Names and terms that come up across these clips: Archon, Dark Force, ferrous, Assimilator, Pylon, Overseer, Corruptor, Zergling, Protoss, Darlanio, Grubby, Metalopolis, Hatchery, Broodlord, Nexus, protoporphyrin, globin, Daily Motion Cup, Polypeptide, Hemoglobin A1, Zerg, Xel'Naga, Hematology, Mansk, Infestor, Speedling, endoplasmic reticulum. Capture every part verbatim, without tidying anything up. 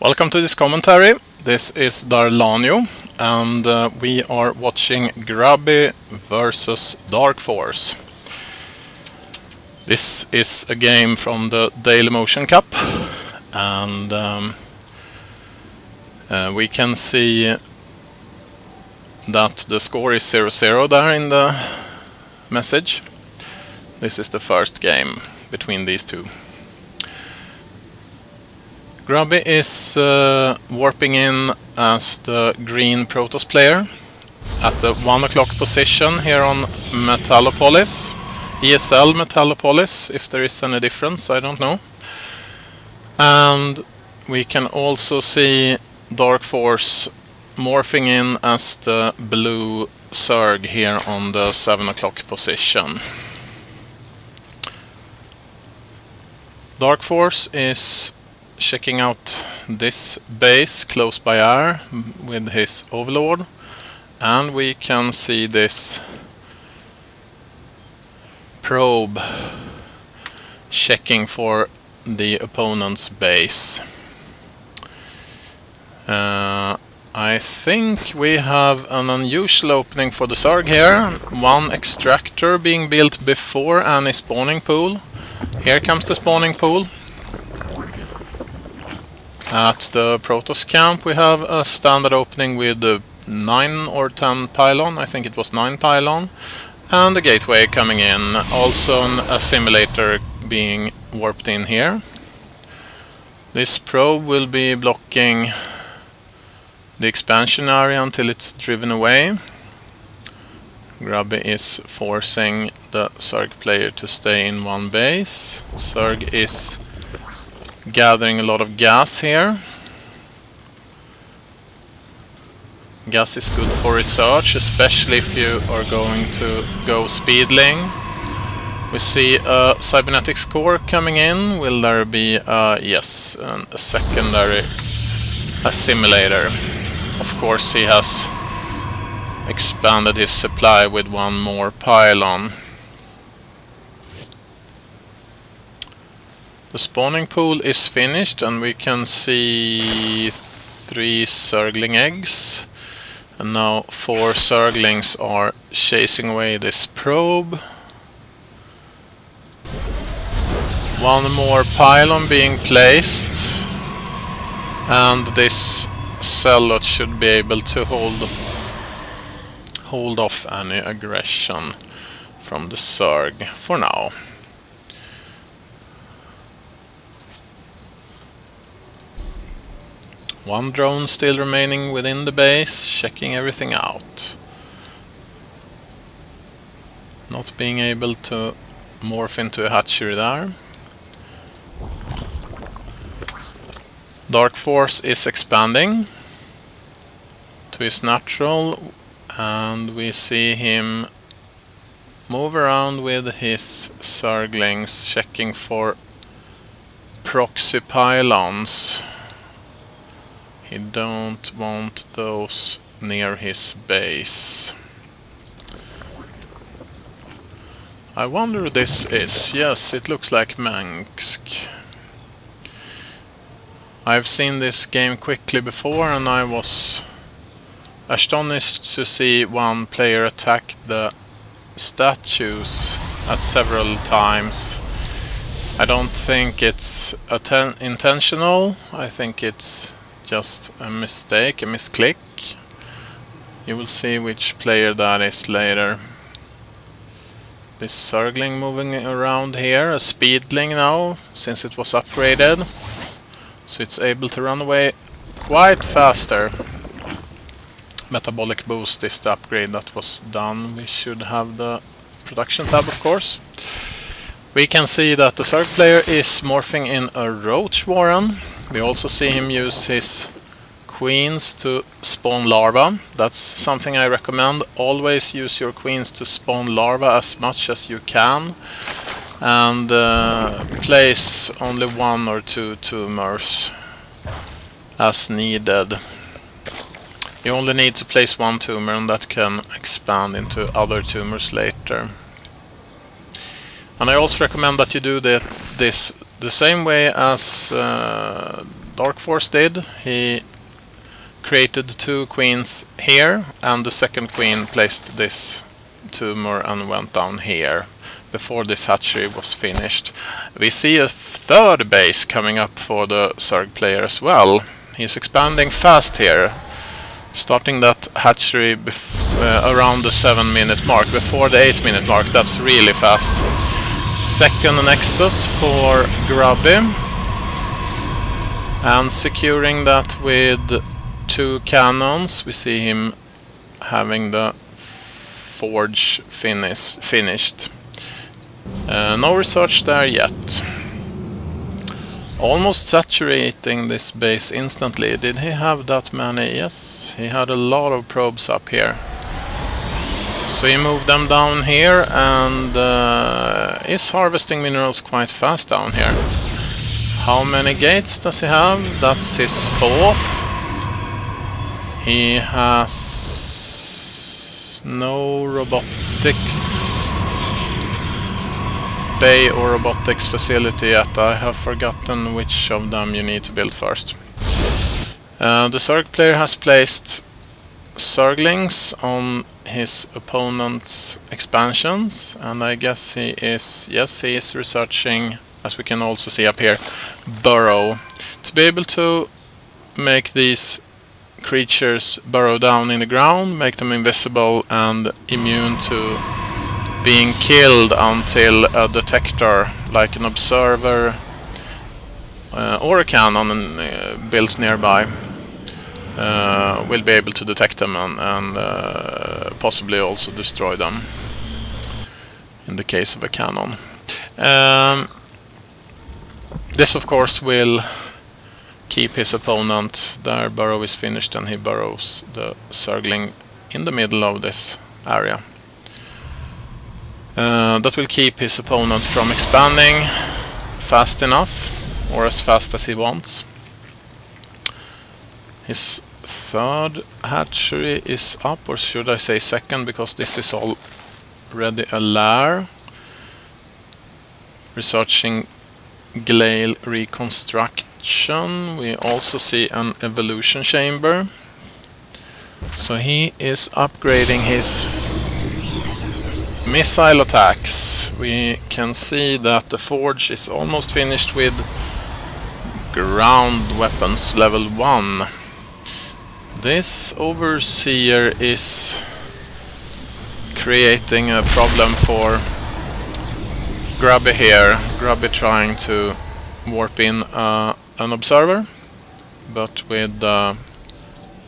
Welcome to this commentary. This is Darlanio, and uh, we are watching Grubby versus Dark Force. This is a game from the Daily Motion Cup, and um, uh, we can see that the score is zero zero there in the message. This is the first game between these two. Grubby is uh, warping in as the green Protoss player at the one o'clock position here on Metalopolis. E S L Metalopolis, if there is any difference, I don't know. And we can also see Dark Force morphing in as the blue Zerg here on the seven o'clock position. Dark Force is checking out this base close by air with his overlord, and we can see this probe checking for the opponent's base. Uh, I think we have an unusual opening for the Zerg here. One extractor being built before any spawning pool. Here comes the spawning pool. At the Protoss camp we have a standard opening with uh, nine or ten pylon, I think it was nine pylon, and a gateway coming in, also an assimilator being warped in here. This probe will be blocking the expansion area until it's driven away. Grubby is forcing the Zerg player to stay in one base. Zerg is gathering a lot of gas here. Gas is good for research, especially if you are going to go speedling. We see a cybernetics core coming in. Will there be a, yes, an, a secondary assimilator? Of course he has expanded his supply with one more pylon. The spawning pool is finished, and we can see three Zergling eggs, and now four Zerglings are chasing away this probe. One more pylon being placed, and this cellot should be able to hold hold off any aggression from the Zerg for now. One drone still remaining within the base, checking everything out. Not being able to morph into a hatchery there. Dark Force is expanding to his natural, and we see him move around with his Zerglings, checking for proxy pylons. He don't want those near his base. I wonder who this is. Yes, it looks like Mansk. I've seen this game quickly before, and I was astonished to see one player attack the statues at several times. I don't think it's intentional. I think it's just a mistake, a misclick. You will see which player that is later. This Zergling moving around here, a Speedling now, since it was upgraded. So it's able to run away quite faster. Metabolic boost is the upgrade that was done. We should have the production tab, of course. We can see that the Zerg player is morphing in a Roach Warren. We also see him use his queens to spawn larvae. That's something I recommend. Always use your queens to spawn larvae as much as you can, and uh, place only one or two tumors as needed. You only need to place one tumor, and that can expand into other tumors later. And I also recommend that you do the, this the same way as uh, Dark Force did. He created two queens here, and the second queen placed this tumor and went down here before this hatchery was finished. We see a third base coming up for the Zerg player as well. He's expanding fast here, starting that hatchery bef uh, around the seven minute mark, before the eight minute mark. That's really fast. Second Nexus for Grubby, and securing that with two cannons. We see him having the forge finish finished. Uh, no research there yet. Almost saturating this base instantly. Did he have that many? Yes, he had a lot of probes up here. So he moved them down here, and uh, is harvesting minerals quite fast down here. How many gates does he have? That's his fourth. He has no robotics bay or robotics facility yet. I have forgotten which of them you need to build first. Uh, the Zerg player has placed Zerglings on his opponent's expansions, and I guess he is, yes, he is researching, as we can also see up here, burrow. To be able to make these creatures burrow down in the ground, make them invisible and immune to being killed until a detector, like an observer uh, or a cannon uh, built nearby, uh, will be able to detect them and, and uh, possibly also destroy them in the case of a cannon. Um, this of course will keep his opponent. Their burrow is finished, and he burrows the Zergling in the middle of this area. Uh, that will keep his opponent from expanding fast enough, or as fast as he wants. His third hatchery is up, or should I say second, because this is already a lair. Researching Glale reconstruction. We also see an evolution chamber. So he is upgrading his missile attacks. We can see that the forge is almost finished with ground weapons level one. This overseer is creating a problem for Grubby here. Grubby trying to warp in uh, an observer, but with the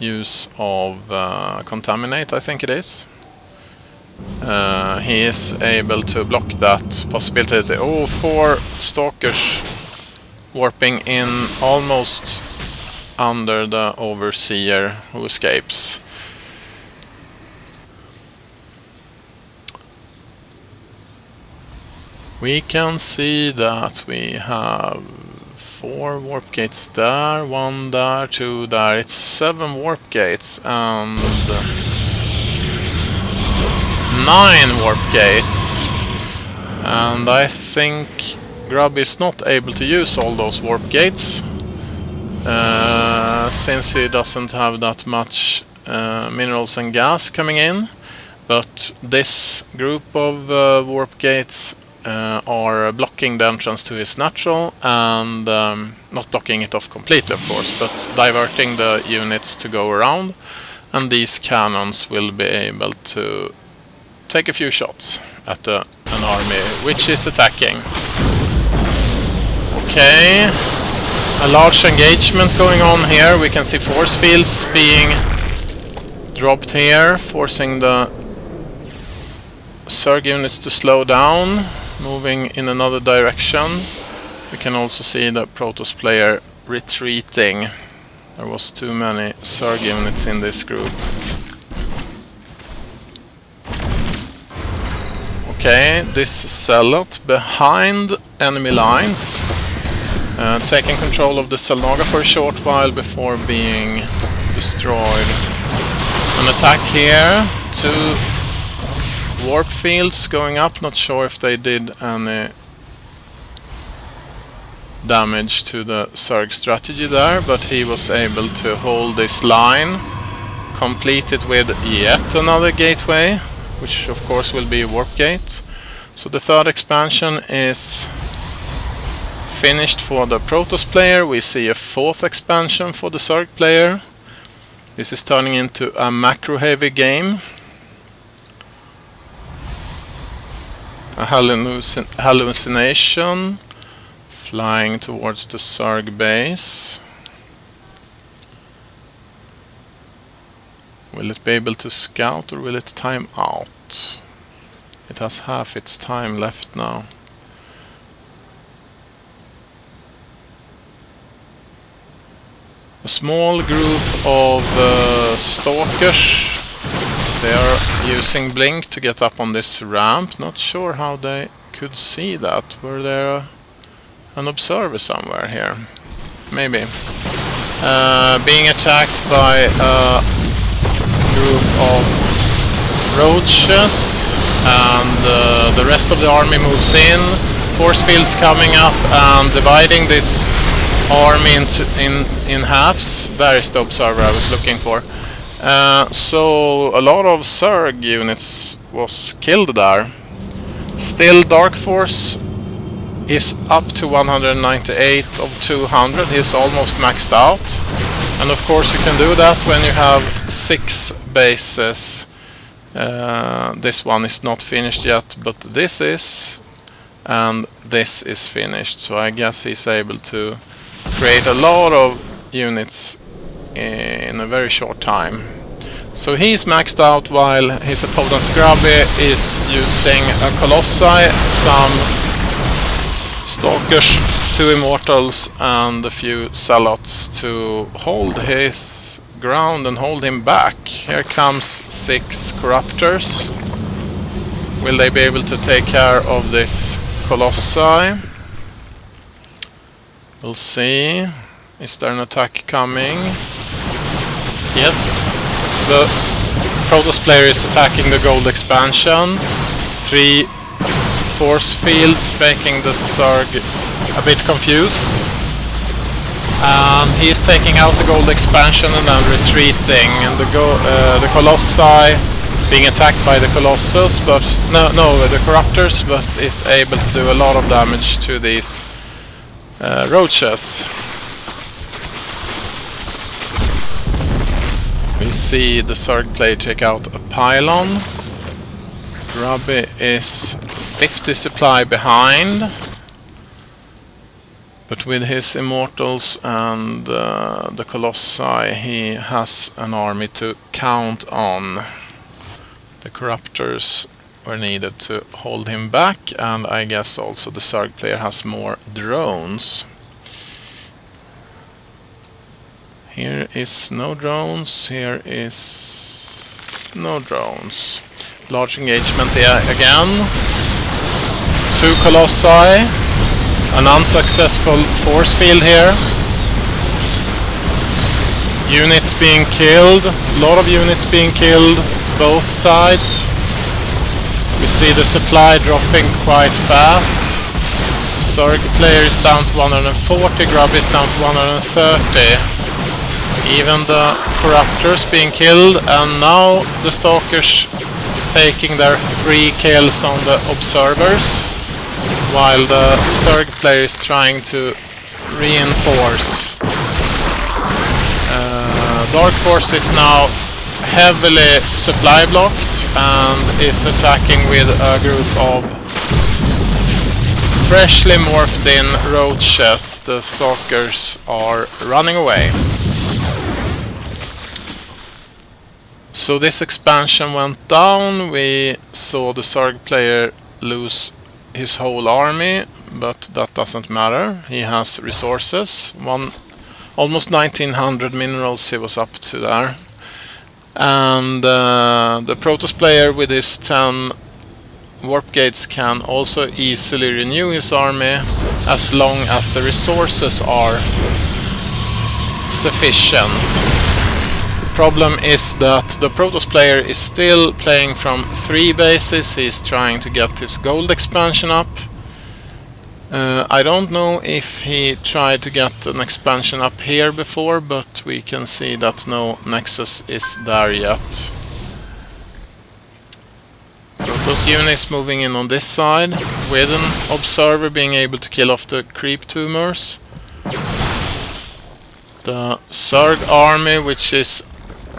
use of uh, contaminate, I think it is. Uh, he is able to block that possibility. Oh, four stalkers warping in almost under the overseer, who escapes. We can see that we have four warp gates there, one there, two there. It's seven warp gates and nine warp gates, and I think Grubby is not able to use all those warp gates, uh, since he doesn't have that much uh, minerals and gas coming in. But this group of uh, warp gates uh, are blocking the entrance to his natural, and um, not blocking it off completely, of course, but diverting the units to go around, and these cannons will be able to take a few shots at uh, an army which is attacking. Okay, a large engagement going on here. We can see force fields being dropped here, forcing the Zerg units to slow down, moving in another direction. We can also see the Protoss player retreating. There was too many Zerg units in this group. Okay, this Zealot behind enemy lines, uh, taking control of the Xel'Naga for a short while before being destroyed. An attack here, two warp fields going up, not sure if they did any damage to the Zerg strategy there, but he was able to hold this line, complete it with yet another gateway, which of course will be a warp gate. So the third expansion is finished for the Protoss player. We see a fourth expansion for the Zerg player. This is turning into a macro-heavy game. A hallucin hallucination flying towards the Zerg base. Will it be able to scout, or will it time out? It has half its time left now. A small group of uh, stalkers. They are using blink to get up on this ramp. Not sure how they could see that. Were there a, an observer somewhere here? Maybe. Uh, being attacked by a group of roaches, and uh, the rest of the army moves in. Force fields coming up and dividing this army into, in, in halves. There is the observer I was looking for. Uh, so a lot of Zerg units was killed there. Still, Dark Force is up to one hundred ninety-eight of two hundred. He's almost maxed out. And of course you can do that when you have six bases. Uh, this one is not finished yet, but this is, and this is finished. So I guess he's able to create a lot of units in a very short time. So he's maxed out, while his opponent Grubby is using a Colossi, some Stalkers, two Immortals and a few Zealots to hold his ground and hold him back. Here comes six Corruptors. Will they be able to take care of this Colossi? We'll see. Is there an attack coming? Yes, the Protoss player is attacking the gold expansion. Three force fields making the Zerg a bit confused. And he is taking out the gold expansion and then retreating. And the, go uh, the Colossi being attacked by the Colossus, but no, no, the Corruptors, but is able to do a lot of damage to these uh, roaches. We see the Zerg player take out a pylon. Grubby is fifty supply behind, but with his Immortals and uh, the Colossi he has an army to count on. The Corruptors were needed to hold him back, and I guess also the Zerg player has more drones. Here is no drones, here is no drones. Large engagement there again. Two Colossi. An unsuccessful force field here. Units being killed. A lot of units being killed, both sides. We see the supply dropping quite fast. Zerg player is down to one hundred forty, Grubby is down to one hundred thirty. Even the Corruptors being killed, and now the Stalkers taking their three kills on the Observers, while the Zerg player is trying to reinforce. Uh, Dark Force is now heavily supply blocked and is attacking with a group of freshly morphed in roaches. The Stalkers are running away. So this expansion went down. We saw the Zerg player lose his whole army, but that doesn't matter. He has resources. One, almost nineteen hundred minerals he was up to there. And uh, the Protoss player with his ten warp gates can also easily renew his army as long as the resources are sufficient. Problem is that the Protoss player is still playing from three bases. He's trying to get his gold expansion up. Uh, I don't know if he tried to get an expansion up here before, but we can see that no Nexus is there yet. Protoss units moving in on this side, with an observer being able to kill off the creep tumors. The Zerg army, which is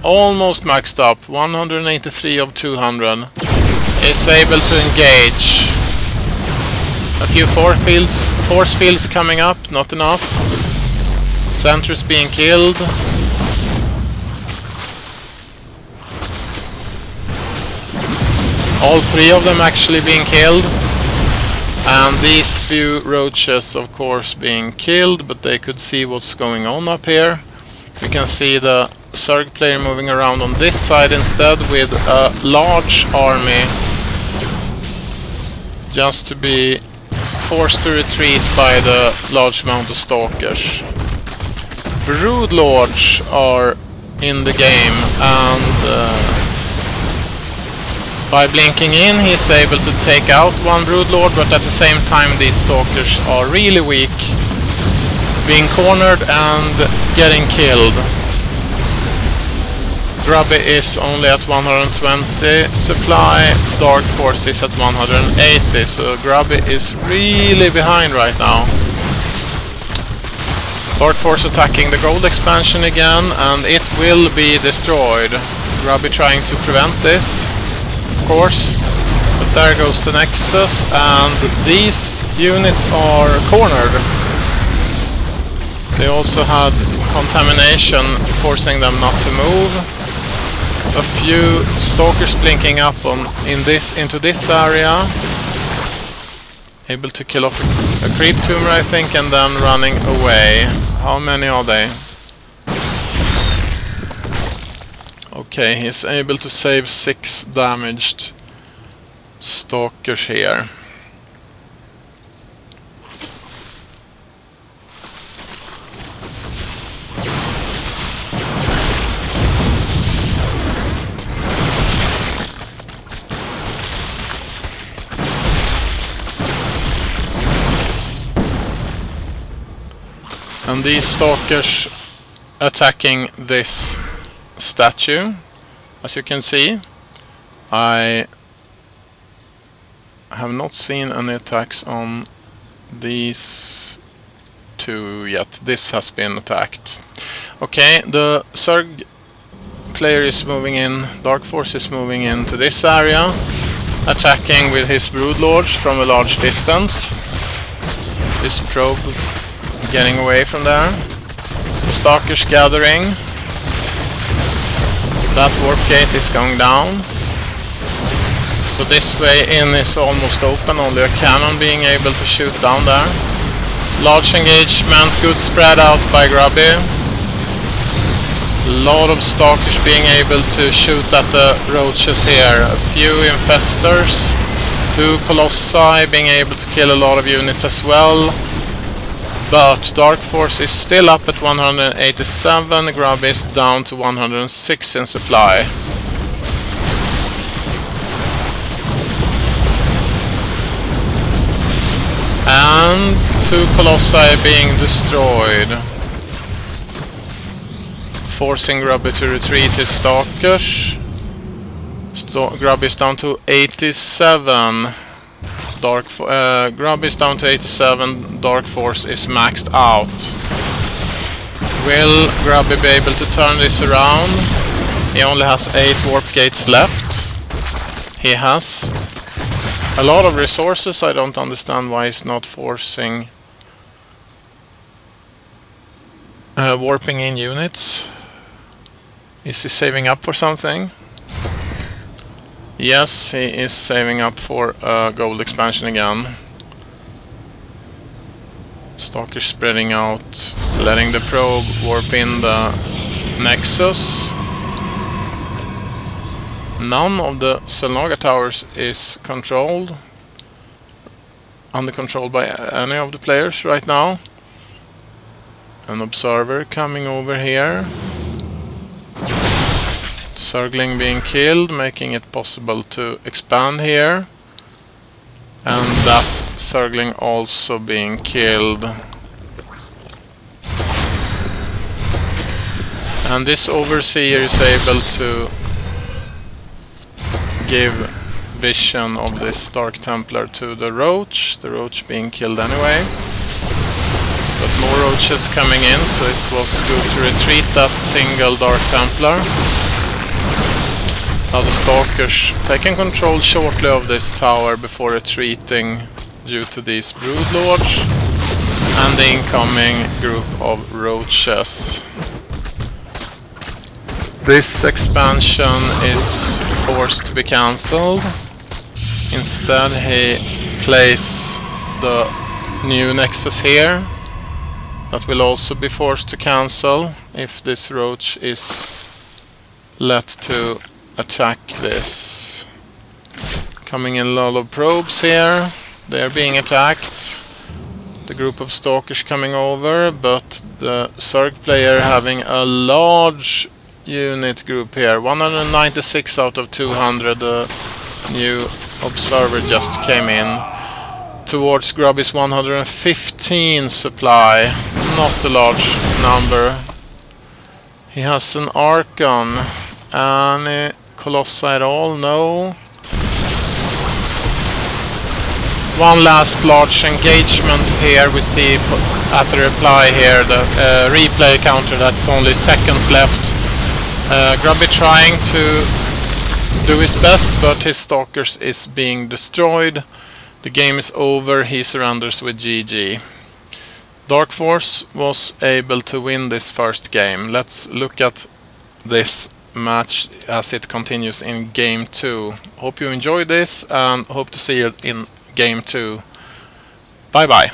almost maxed up, one hundred eighty-three of two hundred, is able to engage. A few force fields, force fields coming up, not enough. Sentries being killed. All three of them actually being killed. And these few roaches, of course, being killed, but they could see what's going on up here. We can see the Zerg player moving around on this side instead with a large army, just to be forced to retreat by the large amount of stalkers. Broodlords are in the game, and uh, by blinking in he's able to take out one broodlord, but at the same time these stalkers are really weak, being cornered and getting killed. Grubby is only at one hundred twenty supply, Dark Force is at one hundred eighty, so Grubby is really behind right now. Dark Force attacking the gold expansion again, and it will be destroyed. Grubby trying to prevent this, of course, but there goes the Nexus, and these units are cornered. They also had contamination forcing them not to move. A few stalkers blinking up on in this into this area, able to kill off a, a creep tumor, I think, and then running away. How many are they? Okay, he's able to save six damaged stalkers here. And these stalkers attacking this statue, as you can see. I have not seen any attacks on these two yet. This has been attacked. Okay, the Zerg player is moving in, Dark Force is moving into this area, attacking with his broodlords from a large distance. This probe getting away from there. The stalkers gathering. That warp gate is going down. So this way in is almost open, only a cannon being able to shoot down there. Large engagement, good spread out by Grubby. A lot of stalkers being able to shoot at the roaches here. A few infestors. Two colossi being able to kill a lot of units as well. But Dark Force is still up at one hundred eighty-seven, Grubby is down to one hundred six in supply. And two colossi being destroyed, forcing Grubby to retreat his stalkers. Sto Grubby is down to eighty-seven. Dark uh, Grubby is down to eighty-seven, Dark Force is maxed out. Will Grubby be able to turn this around? He only has eight warp gates left. He has a lot of resources. I don't understand why he's not forcing uh, warping in units. Is he saving up for something? Yes, he is saving up for uh, gold expansion again. Stalker spreading out, letting the probe warp in the Nexus. None of the Xel'Naga towers is controlled, under control by any of the players right now. An observer coming over here. Zergling being killed, making it possible to expand here. And that Zergling also being killed. And this Overseer is able to give vision of this Dark Templar to the Roach. The Roach being killed anyway. But more Roaches coming in, so it was good to retreat that single Dark Templar. Now the Stalkers taking control shortly of this tower before retreating due to these Broodlords and the incoming group of Roaches. This expansion is forced to be cancelled. Instead he places the new Nexus here. That will also be forced to cancel if this Roach is let to attack this. Coming in a lot of probes here. They're being attacked. The group of Stalkers coming over, but the Zerg player having a large unit group here. one hundred ninety-six out of two hundred. The new Observer just came in. Towards Grubby's one hundred fifteen supply. Not a large number. He has an Archon. Any Colossi at all? No. One last large engagement here. We see at the reply here the uh, replay counter that's only seconds left. Uh, Grubby trying to do his best, but his Stalkers is being destroyed. The game is over. He surrenders with G G. Dark Force was able to win this first game. Let's look at this match as it continues in game two. Hope you enjoyed this and hope to see you in game two. Bye bye.